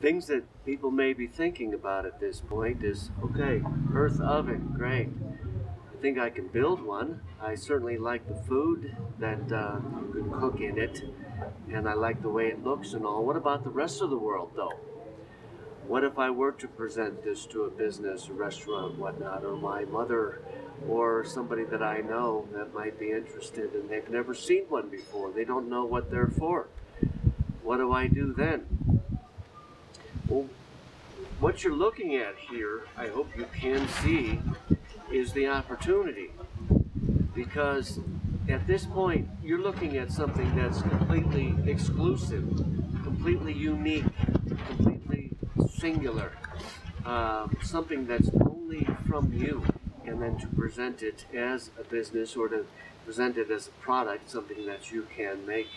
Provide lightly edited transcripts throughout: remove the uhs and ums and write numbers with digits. things that people may be thinking about at this point is, okay, earth oven, great. I think I can build one. I certainly like the food that you can cook in it, and I like the way it looks and all. What about the rest of the world, though? What if I were to present this to a business, a restaurant, whatnot, or my mother or somebody that I know that might be interested, and they've never seen one before? They don't know what they're for. What do I do then? Well, what you're looking at here, I hope you can see, is the opportunity. Because at this point, you're looking at something that's completely exclusive, completely unique, completely singular, something that's only from you. And then to present it as a business, or to present it as a product, something that you can make,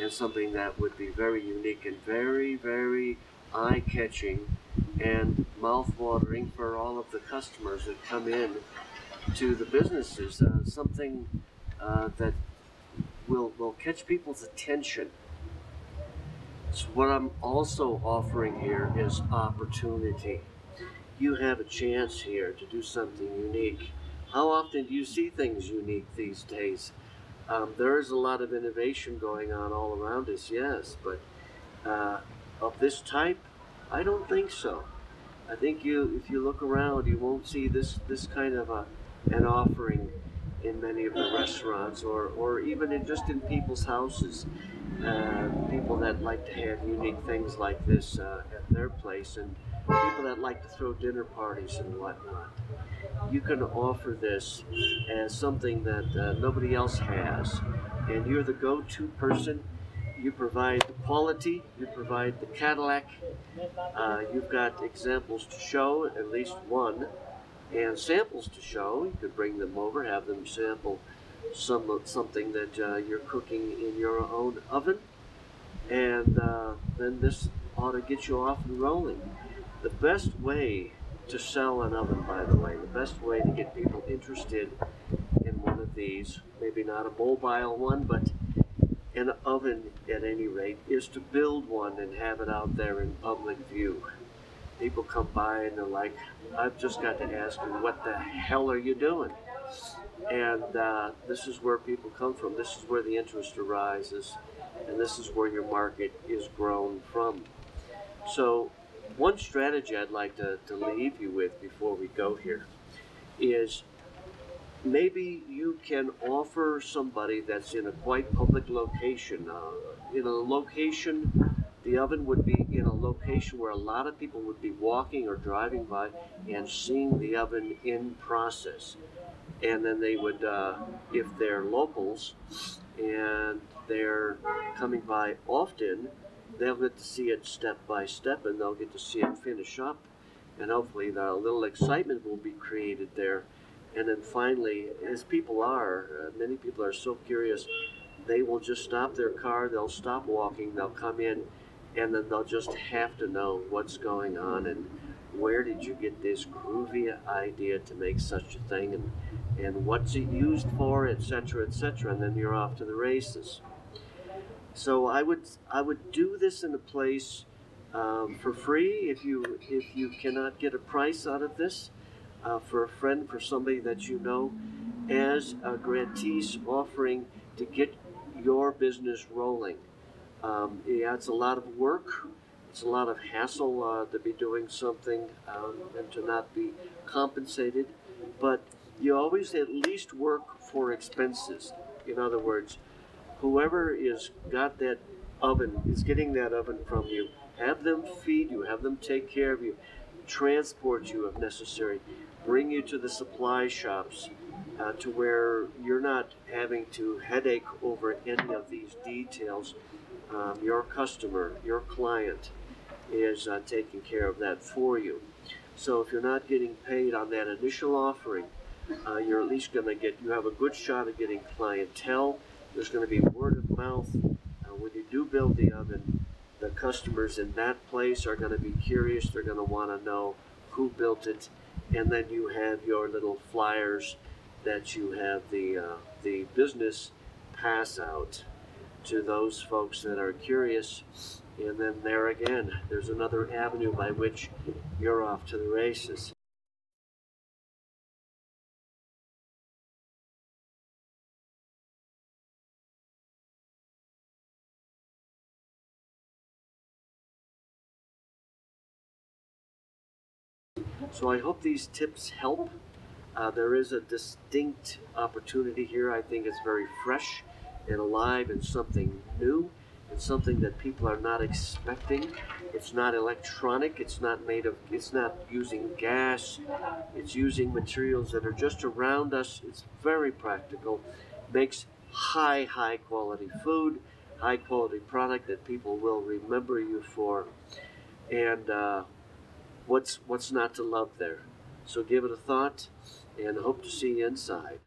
and something that would be very unique and very, very eye-catching and mouth-watering for all of the customers that come in to the businesses. Something that will catch people's attention. So what I'm also offering here is opportunity. You have a chance here to do something unique. How often do you see things unique these days? There is a lot of innovation going on all around us, yes, but of this type, I don't think so. I think if you look around, you won't see this kind of an offering in many of the restaurants, or even just in people's houses. People that like to have unique things like this at their place, and people that like to throw dinner parties and whatnot. You can offer this as something that nobody else has, and you're the go-to person. You provide the quality, you provide the Cadillac, you've got examples to show, at least one, and samples to show. You could bring them over, have them sample something that you're cooking in your own oven, and then this ought to get you off and rolling. The best way to sell an oven, by the way, the best way to get people interested in one of these, maybe not a mobile one, but an oven at any rate, is to build one and have it out there in public view. People come by and they're like, I've just got to ask them, what the hell are you doing? And this is where people come from. This is where the interest arises, and this is where your market is grown from. So one strategy I'd like to leave you with before we go here is, maybe you can offer somebody that's in a quite public location. The oven would be in a location where a lot of people would be walking or driving by and seeing the oven in process. And then they would, if they're locals and they're coming by often, they'll get to see it step by step, and they'll get to see it finish up. And hopefully a little excitement will be created there. And then finally, as people are, many people are so curious, they will just stop their car, they'll stop walking, they'll come in, and then they'll just have to know what's going on and where did you get this groovy idea to make such a thing, and what's it used for, etc., etc., and then you're off to the races. So I would do this in a place for free if you cannot get a price out of this. For a friend, for somebody that you know, as a grantee's offering to get your business rolling. Yeah, it's a lot of work, it's a lot of hassle to be doing something and to not be compensated, but you always at least work for expenses. In other words, whoever is got that oven, is getting that oven from you, have them feed you, have them take care of you, transport you if necessary, bring you to the supply shops to where you're not having to headache over any of these details. Your customer, your client is taking care of that for you. So if you're not getting paid on that initial offering, you're at least going to you have a good shot at getting clientele. There's going to be word of mouth. When you do build the oven, the customers in that place are going to be curious. They're going to want to know who built it. And then you have your little flyers that you have the business pass out to those folks that are curious And then there again, there's another avenue by which you're off to the races. So I hope these tips help. There is a distinct opportunity here. I think it's very fresh and alive and something new and something that people are not expecting. It's not electronic. It's not made of, it's not using gas. It's using materials that are just around us. It's very practical. Makes high quality food, high quality product that people will remember you for. And what's not to love there? So give it a thought, and hope to see you inside.